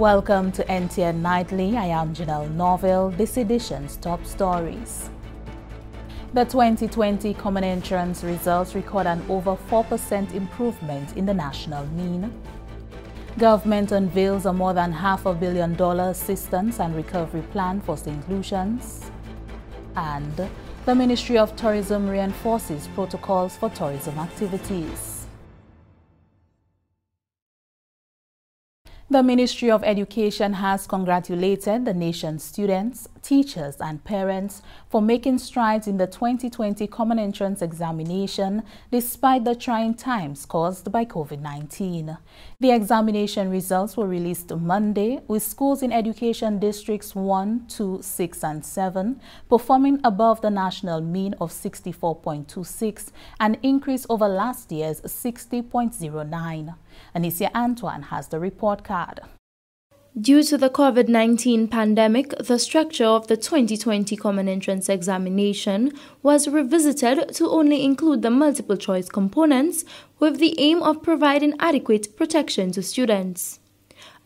Welcome to NTN Nightly. I am Janelle Norville. This edition's top stories. The 2020 Common Entrance results record an over 4% improvement in the national mean. Government unveils a more than $500 million assistance and recovery plan for St. Lucians. And the Ministry of Tourism reinforces protocols for tourism activities. The Ministry of Education has congratulated the nation's students, teachers and parents for making strides in the 2020 Common Entrance examination despite the trying times caused by COVID-19. The examination results were released Monday, with schools in education districts 1, 2, 6 and 7 performing above the national mean of 64.26, an increase over last year's 60.09. Anisia Antoine has the report card. Due to the COVID-19 pandemic, the structure of the 2020 Common Entrance examination was revisited to only include the multiple choice components, with the aim of providing adequate protection to students.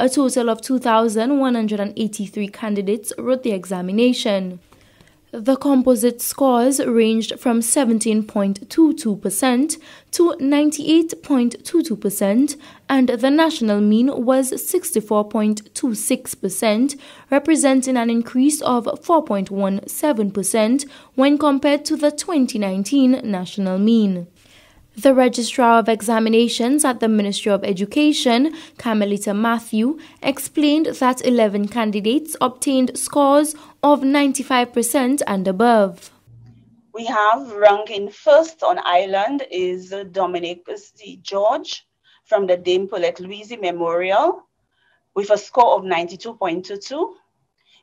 A total of 2,183 candidates wrote the examination. The composite scores ranged from 17.22% to 98.22%, and the national mean was 64.26%, representing an increase of 4.17% when compared to the 2019 national mean. The Registrar of Examinations at the Ministry of Education, Camelita Matthew, explained that 11 candidates obtained scores of 95% and above. We have ranking first on Ireland is Dominic D. George from the Dame Paulette-Louise Memorial with a score of 92.22.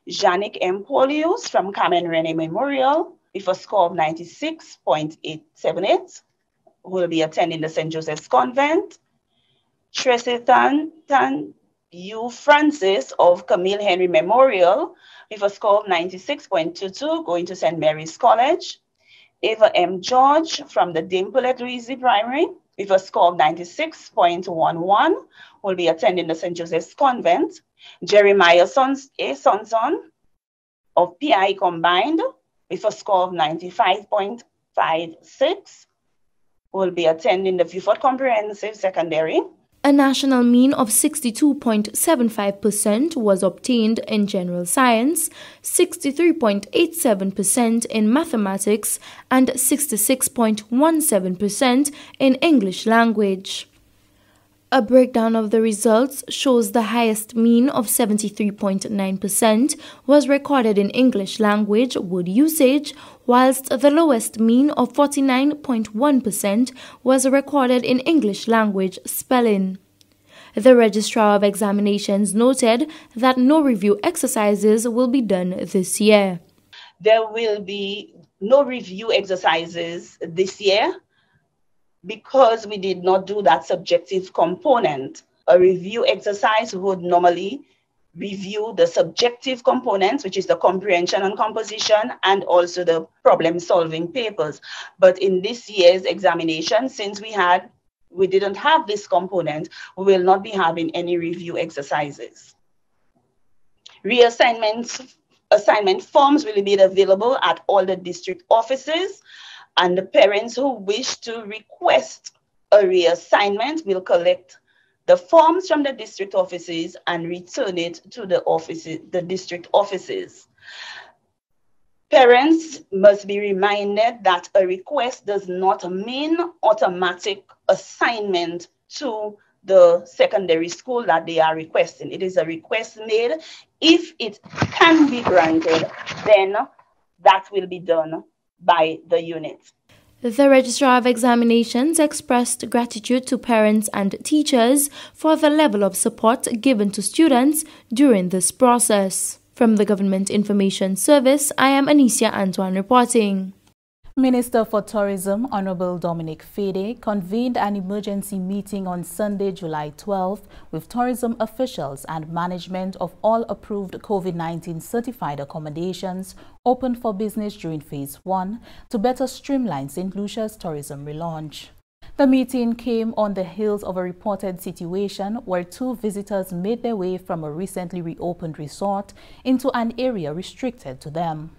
Janik M. Paulius from Carmen Rene Memorial with a score of 96.878. Will be attending the St. Joseph's Convent. Tracy Tan-Tan-Yu Francis of Camille Henry Memorial with a score of 96.22, going to St. Mary's College. Eva M. George from the Dimple at Luizy Primary with a score of 96.11, will be attending the St. Joseph's Convent. Jeremiah Sons-A. Sonson of PI Combined with a score of 95.56. will be attending the Vieux Fort Comprehensive Secondary. A national mean of 62.75% was obtained in general science, 63.87% in mathematics, and 66.17% in English language. A breakdown of the results shows the highest mean of 73.9% was recorded in English language word usage, whilst the lowest mean of 49.1% was recorded in English language spelling. The Registrar of Examinations noted that no review exercises will be done this year. There will be no review exercises this year, because we did not do that subjective component. A review exercise would normally review the subjective components, which is the comprehension and composition, and also the problem-solving papers. But in this year's examination, since we didn't have this component, we will not be having any review exercises. Assignment forms will be available at all the district offices, and the parents who wish to request a reassignment will collect the forms from the district offices and return it to the district offices. Parents must be reminded that a request does not mean automatic assignment to the secondary school that they are requesting. It is a request made. If it can be granted, then that will be done by the unit. The Registrar of Examinations expressed gratitude to parents and teachers for the level of support given to students during this process. From the Government Information Service, I am Anisia Antoine reporting. Minister for Tourism, Honorable Dominic Fede, convened an emergency meeting on Sunday, July 12th, with tourism officials and management of all approved COVID-19 certified accommodations open for business during Phase 1 to better streamline St. Lucia's tourism relaunch. The meeting came on the heels of a reported situation where two visitors made their way from a recently reopened resort into an area restricted to them.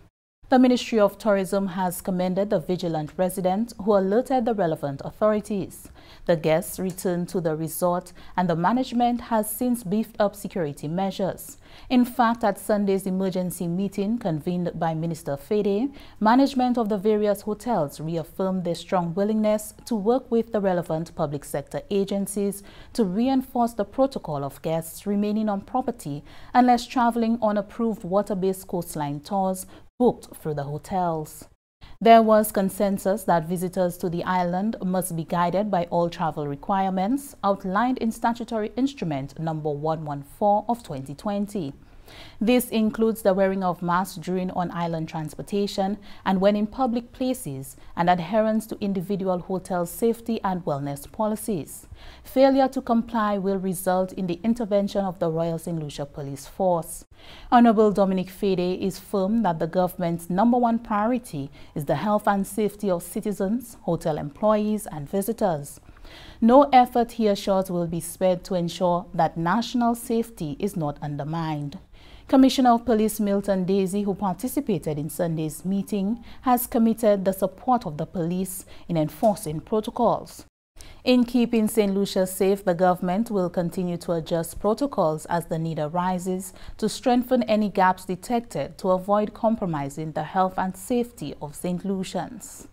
The Ministry of Tourism has commended the vigilant resident who alerted the relevant authorities. The guests returned to the resort and the management has since beefed up security measures. In fact, at Sunday's emergency meeting convened by Minister Fede, management of the various hotels reaffirmed their strong willingness to work with the relevant public sector agencies to reinforce the protocol of guests remaining on property unless traveling on approved water-based coastline tours booked through the hotels. There was consensus that visitors to the island must be guided by all travel requirements outlined in Statutory Instrument No. 114 of 2020. This includes the wearing of masks during on-island transportation and when in public places and adherence to individual hotel safety and wellness policies. Failure to comply will result in the intervention of the Royal St. Lucia Police Force. Honorable Dominic Fede is firm that the government's number one priority is the health and safety of citizens, hotel employees and visitors. No effort, he assures, will be spared to ensure that national safety is not undermined. Commissioner of Police Milton Daisy, who participated in Sunday's meeting, has committed the support of the police in enforcing protocols. In keeping St. Lucia safe, the government will continue to adjust protocols as the need arises to strengthen any gaps detected to avoid compromising the health and safety of St. Lucians.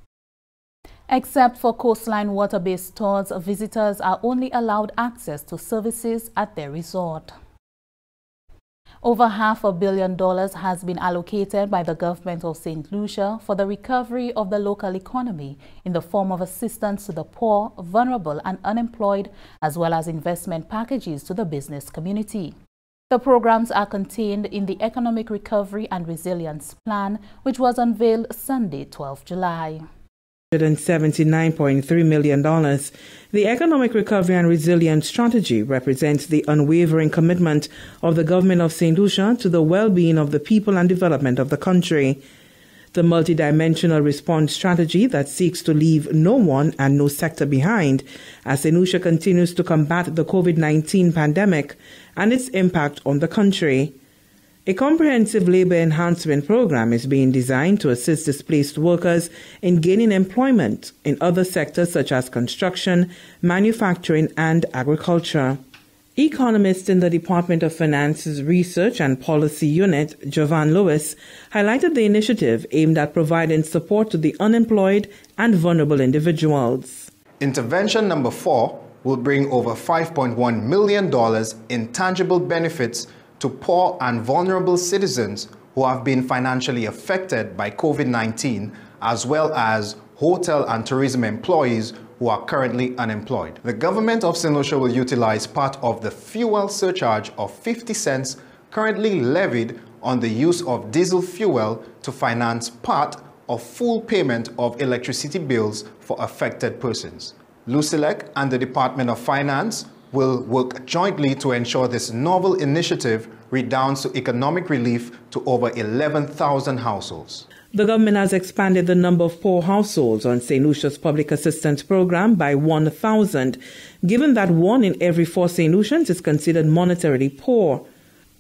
Except for coastline water-based tours, visitors are only allowed access to services at their resort. Over $500 million has been allocated by the government of St. Lucia for the recovery of the local economy in the form of assistance to the poor, vulnerable and unemployed, as well as investment packages to the business community. The programs are contained in the Economic Recovery and Resilience Plan, which was unveiled Sunday, 12 July. $179.3 million. The Economic Recovery and Resilience Strategy represents the unwavering commitment of the government of St. Lucia to the well-being of the people and development of the country. The multidimensional response strategy that seeks to leave no one and no sector behind as St. Lucia continues to combat the COVID-19 pandemic and its impact on the country. A comprehensive labor enhancement program is being designed to assist displaced workers in gaining employment in other sectors such as construction, manufacturing, and agriculture. Economist in the Department of Finance's Research and Policy Unit, Jovan Lewis, highlighted the initiative aimed at providing support to the unemployed and vulnerable individuals. Intervention number 4 will bring over $5.1 million in tangible benefits to poor and vulnerable citizens who have been financially affected by COVID-19, as well as hotel and tourism employees who are currently unemployed. The government of St. Lucia will utilize part of the fuel surcharge of 50 cents currently levied on the use of diesel fuel to finance part of full payment of electricity bills for affected persons. LUCELEC and the Department of Finance will work jointly to ensure this novel initiative redounds to economic relief to over 11,000 households. The government has expanded the number of poor households on St. Lucia's public assistance program by 1,000, given that 1 in every 4 St. Lucians is considered monetarily poor.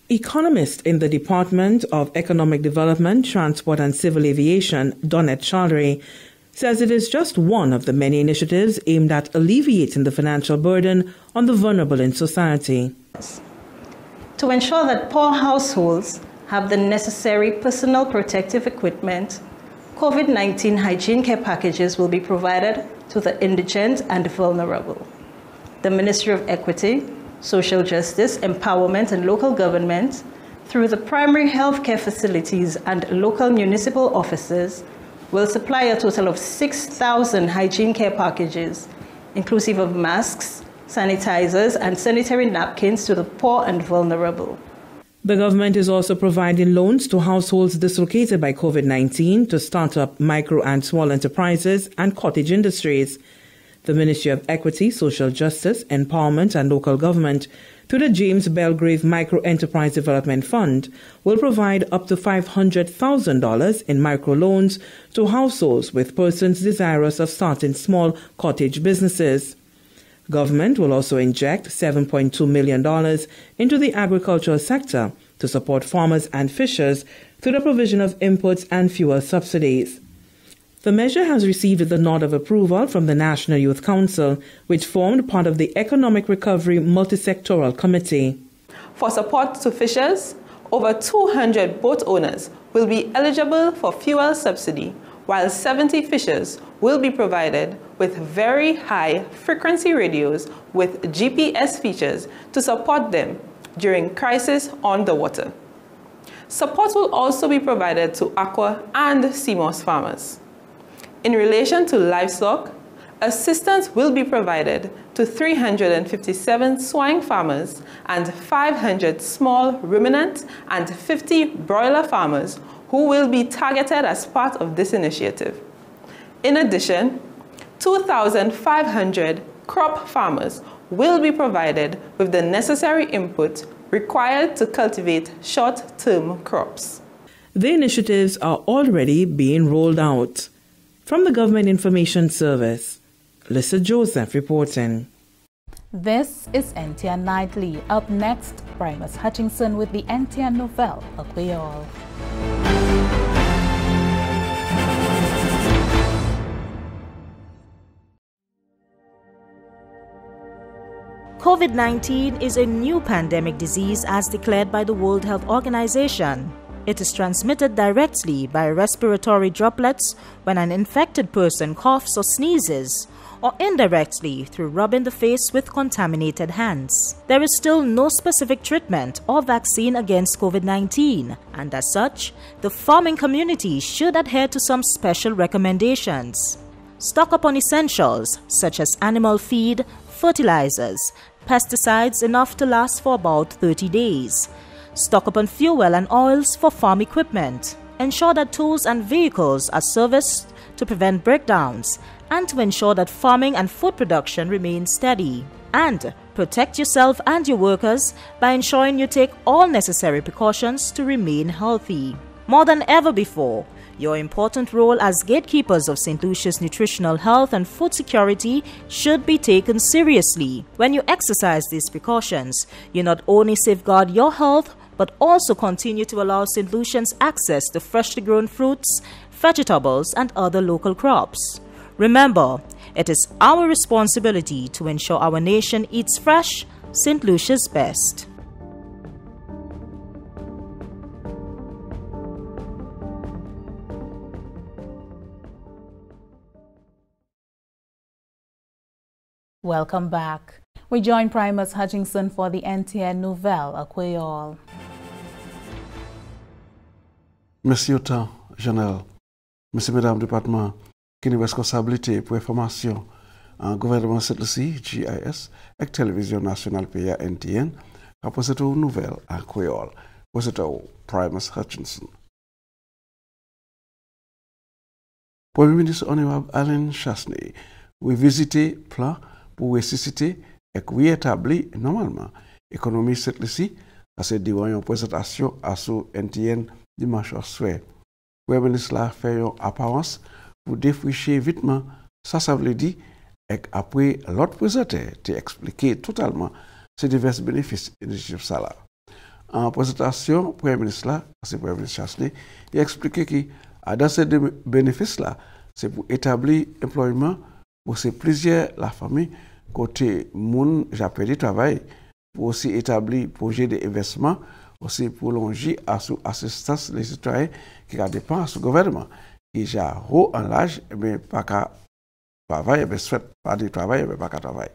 Economist in the Department of Economic Development, Transport and Civil Aviation, Donet Chaudhary, says it is just one of the many initiatives aimed at alleviating the financial burden on the vulnerable in society. To ensure that poor households have the necessary personal protective equipment, COVID-19 hygiene care packages will be provided to the indigent and vulnerable. The Ministry of Equity, Social Justice, Empowerment and Local Government, through the primary health care facilities and local municipal offices, will supply a total of 6,000 hygiene care packages, inclusive of masks, sanitizers, and sanitary napkins to the poor and vulnerable. The government is also providing loans to households dislocated by COVID-19 to start up micro and small enterprises and cottage industries. The Ministry of Equity, Social Justice, Empowerment and Local Government through the James Belgrave Micro Enterprise Development Fund will provide up to $500,000 in microloans to households with persons desirous of starting small cottage businesses. Government will also inject $7.2 million into the agricultural sector to support farmers and fishers through the provision of inputs and fuel subsidies. The measure has received the nod of approval from the National Youth Council, which formed part of the Economic Recovery Multisectoral Committee. For support to fishers, over 200 boat owners will be eligible for fuel subsidy, while 70 fishers will be provided with very high frequency radios with GPS features to support them during crisis on the water. Support will also be provided to aqua and seamoss farmers. In relation to livestock, assistance will be provided to 357 swine farmers and 500 small ruminant and 50 broiler farmers who will be targeted as part of this initiative. In addition, 2,500 crop farmers will be provided with the necessary input required to cultivate short-term crops. The initiatives are already being rolled out. From the Government Information Service, Lisa Joseph reporting. This is NTN Nightly. Up next, Primus Hutchinson with the NTN Nouvelle of Creole. COVID-19 is a new pandemic disease as declared by the World Health Organization. It is transmitted directly by respiratory droplets when an infected person coughs or sneezes, or indirectly through rubbing the face with contaminated hands. There is still no specific treatment or vaccine against COVID-19, and as such, the farming community should adhere to some special recommendations. Stock up on essentials such as animal feed, fertilizers, pesticides enough to last for about 30 days. Stock up on fuel and oils for farm equipment. Ensure that tools and vehicles are serviced to prevent breakdowns and to ensure that farming and food production remain steady. And protect yourself and your workers by ensuring you take all necessary precautions to remain healthy. More than ever before, your important role as gatekeepers of St. Lucia's nutritional health and food security should be taken seriously. When you exercise these precautions, you not only safeguard your health, but also continue to allow St. Lucians access to freshly grown fruits, vegetables, and other local crops. Remember, it is our responsibility to ensure our nation eats fresh, St. Lucia's best. Welcome back. We join Primus Hutchinson for the NTN Nouvelle à Creole. Merci autant, Janelle. Monsieur, Mesdames, Département, qui nous responsabilité pour information en gouvernement Saint Lucie, GIS, et Télévision Nationale PIA NTN, à poser aux nouvelles à Creole. Poser aux Primus Hutchinson. Premier ministre honorable Alan Chasney, vous visitez plan pour ressusciter et rétablir normalement l'économie cette Lucie à cette une présentation à sous NTN dimanche au soir. Le ministre a fait une apparence pour défricher vite, ça veut dire, et après l'autre présentation, tu expliqué totalement ces divers bénéfices de ça là. En présentation, Premier ministre là, c'est Premier ministre Chasney, il a expliqué que dans ces bénéfices là, c'est pour établir l'employement pour ces plusieurs la famille côté moun j'appelle travail pour aussi établir projet d'investissement aussi prolonger assistance les citoyens qui dépendent du gouvernement qui déjà haut en l'âge mais pas qu'à travail mais souhaite pas de travail mais pas qu'à travail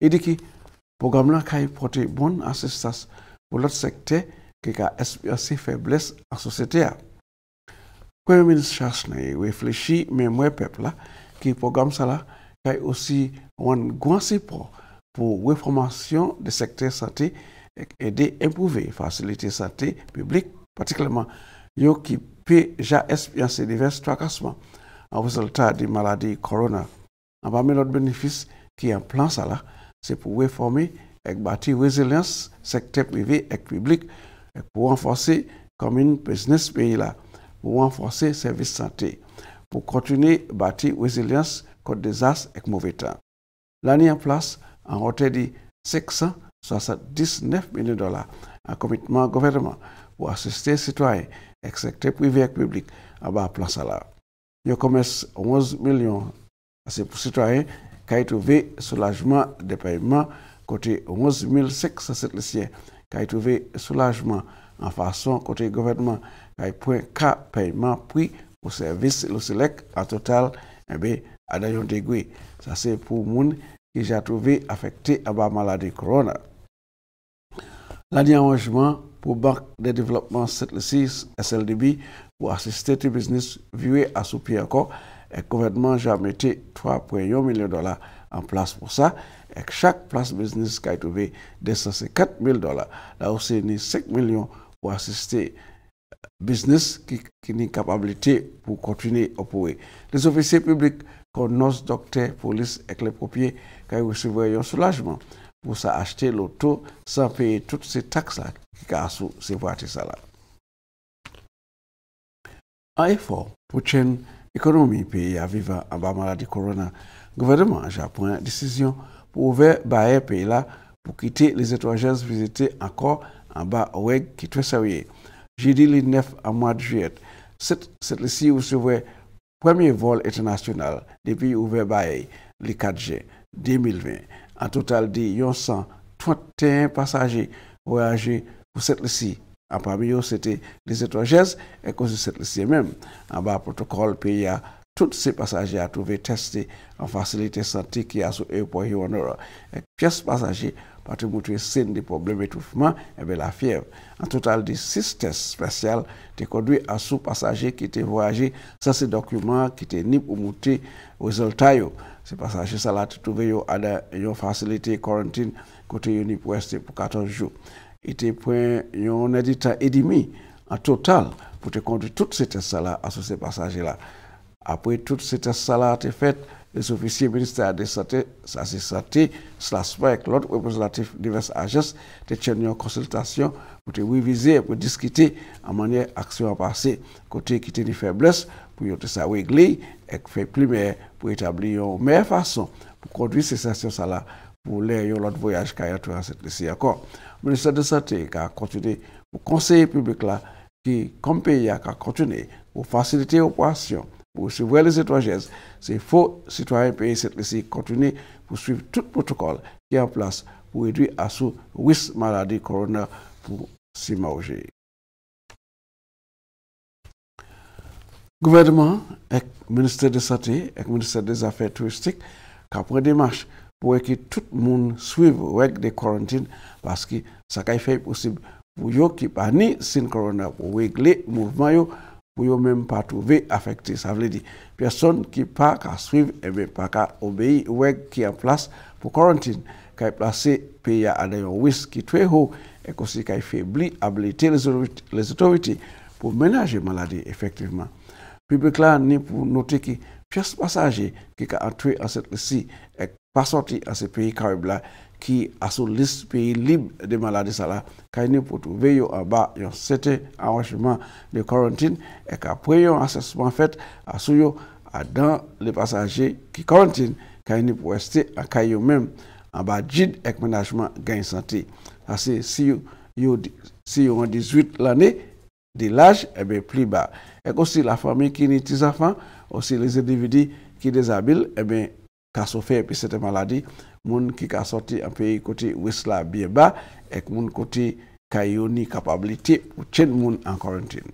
il dit que programme là qui porter bonne assistance pour l'autre secteur qui a espéré faiblesse en société. Premier ministre Chasney réfléchit mais moi peuple là qui programme ça là a aussi un grand support pour la réformation du secteur santé et aider à improuver faciliter santé publique, particulièrement ceux qui peuvent déjà expérimenter divers tracassements en résultat des maladies corona. En parmi l'autre bénéfice qui est en plan, c'est pour réformer et bâti résilience secteur privé et public et pour renforcer commune business pays là, pour renforcer service santé, pour continuer bâti résilience contre désastre et mauvais temps. L'année en place en hauteur de 579 millions de dollars en commitment gouvernement pour assister citoyens et secteur privé et public à bas plan salaire. Il commerce 11 millions c'est pour citoyens qui a trouvé soulagement des paiements côté 11 507 lycéens qui a trouvé soulagement en façon côté gouvernement qui a point cas paiement pris au service le select en total et bien à d'ailleurs dégué ça c'est pour monde qui j'ai trouvé affecté à la maladie corona. L'arrangement pour Banque de développement Saint Lucia SLDB pour assister les business vieux à soupier encore. Et le gouvernement a mis 3,1 millions de dollars en place pour ça. Et chaque place business qui a trouvé 254 000 dollars. Là aussi, il y a 5 millions pour assister business qui ont une capacité pour continuer à opérer. Les officiers publics, comme nos docteurs, police et les propriétaires, qui ont reçu un soulagement pour ça acheter l'auto sans payer toutes ces taxes-là qui ont ces voitures-là. Un effort pour chaîne économie pays à vivre en bas maladie corona, gouvernement a pris une décision pour ouvrir le pays là pour quitter les étrangers visités encore en bas oueg qui très sérieux. Jeudi le 9 à mois de juillet, c'est le premier vol international depuis ouvert bail le 4 juin 2020. En total de 131 passagers voyagés pour cette liste. En parmi eux, c'était les étrangers et cause cette liste même. En bas, protocole PIA, tous ces passagers à trouver testés en facilité santé qui a sous aéroport Honor. Et pièces passagers, pour te montrer signe des problèmes d'étouffement et bien la fièvre. En total, de 6 tests spéciaux te conduits à sous passagers qui te voyagé sans ces documents qui te ni pour monter aux résultats. Ces passagers, ça l'a trouvé à une facilité quarantaine côté Uni pour rester pour 14 jours. Était point un éditeur et demi en total pour te conduire toutes ces tests-là à ces passagers-là. Après toutes ces tests-là, tu fait les officiers ministères de santé, santé, SLASPA et l'autre représentatif diverses agences, te tiennent une consultation pour te réviser et pour discuter en manière action passée, côté qui des faiblesses pour te ça régler et faire primaire pour établir une meilleure façon pour conduire ces sessions-là pour les autres voyages qui ont été en cette lycée encore. Le ministère de la Santé a continué pour conseiller public là qui, comme pays, a continué pour faciliter l'opération, pour suivre les étrangers. C'est faux, citoyens pays, cette liste continue pour suivre tout protocole qui est en place pour réduire à sous risque maladie corona pour s'imaginer. Le gouvernement, avec le ministère de la Santé, avec le ministère des Affaires touristiques, qui a pris des marches pour que tout le monde suive avec des quarantines parce que ça a fait possible pour ceux qui n'ont ni sin corona pour régler le mouvement pour ne même pas trouver affecté. Ça veut dire personne qui n'a pas qu'à suivre et même pas qu'à obéir avec qui est en place pour quarantine qui a placé pays à un risque qui est très haut et aussi qui a faibli habilité les autorités pour ménager la maladie effectivement. Public là ni pour noter que pièce passager qui a entré en cette liste et pas sorti à ces pays caribes-là qui a sur liste pays libre de maladies ça car nous pour trouver en bas un certain arrangement de quarantine et qu'après un assessment fait à sur dans les passagers qui quarantinent car nous pour rester en caillou même en bas guide et management gain santé ça c'est si on 18 l'année de l'âge et bien plus bas et aussi la famille qui n'est pas enfant aussi les individus qui déshabiles et bien qui sont faits puis cette maladie moun qui ka sorti en pays côté Wesla bien bas et moun côté kayoni capacité pour chen moun en quarantaine.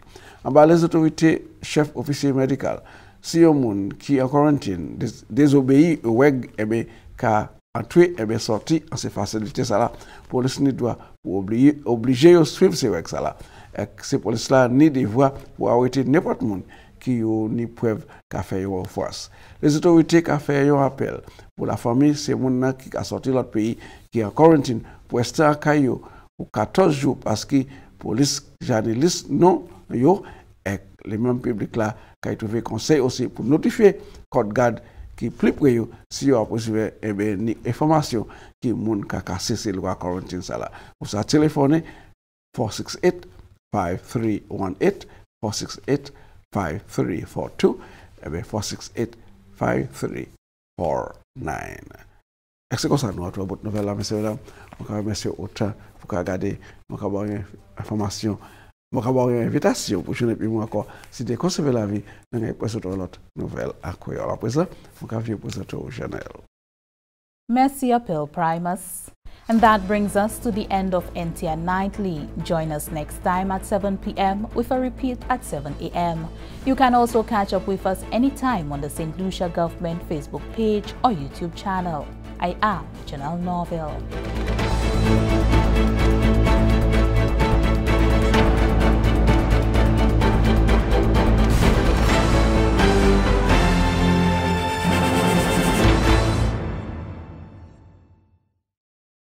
En bas les autorités chef officier médical si un moun qui en quarantaine désobéit ou weg et ben ka entrer et ben sorti en ces facilités ça là police ni doit obliger de suivre ces weg ça là et ces police là ni devoir pour arrêter n'importe moun qui ont ni preuve qu'a fait une force. Les autorités ont fait un appel pour la famille, c'est mon qui a sorti l'autre pays qui est en quarantaine pour rester en caillou pour 14 jours parce que police journaliste non yo et les mêmes publics là qui a trouvé conseil aussi pour notifier code garde qui plus près si vous avez une information qui moun ka casser c'est loi quarantaine ça là vous ça téléphoner 468 5318 468 5342 et bien 468 5349 est-ce que ça nous a trouvé votre nouvelle là messieurs dames on va remercier autant pour regarder on va avoir une information on va avoir une invitation pour jeune puis moi encore si de conserver la vie on a présenté l'autre nouvelle à quoi après ça on va vous présenter au journal. Merci appeal Primus. And that brings us to the end of NTN Nightly. Join us next time at 7 p.m. with a repeat at 7 a.m. You can also catch up with us anytime on the St. Lucia Government Facebook page or YouTube channel. I am Janelle Norville.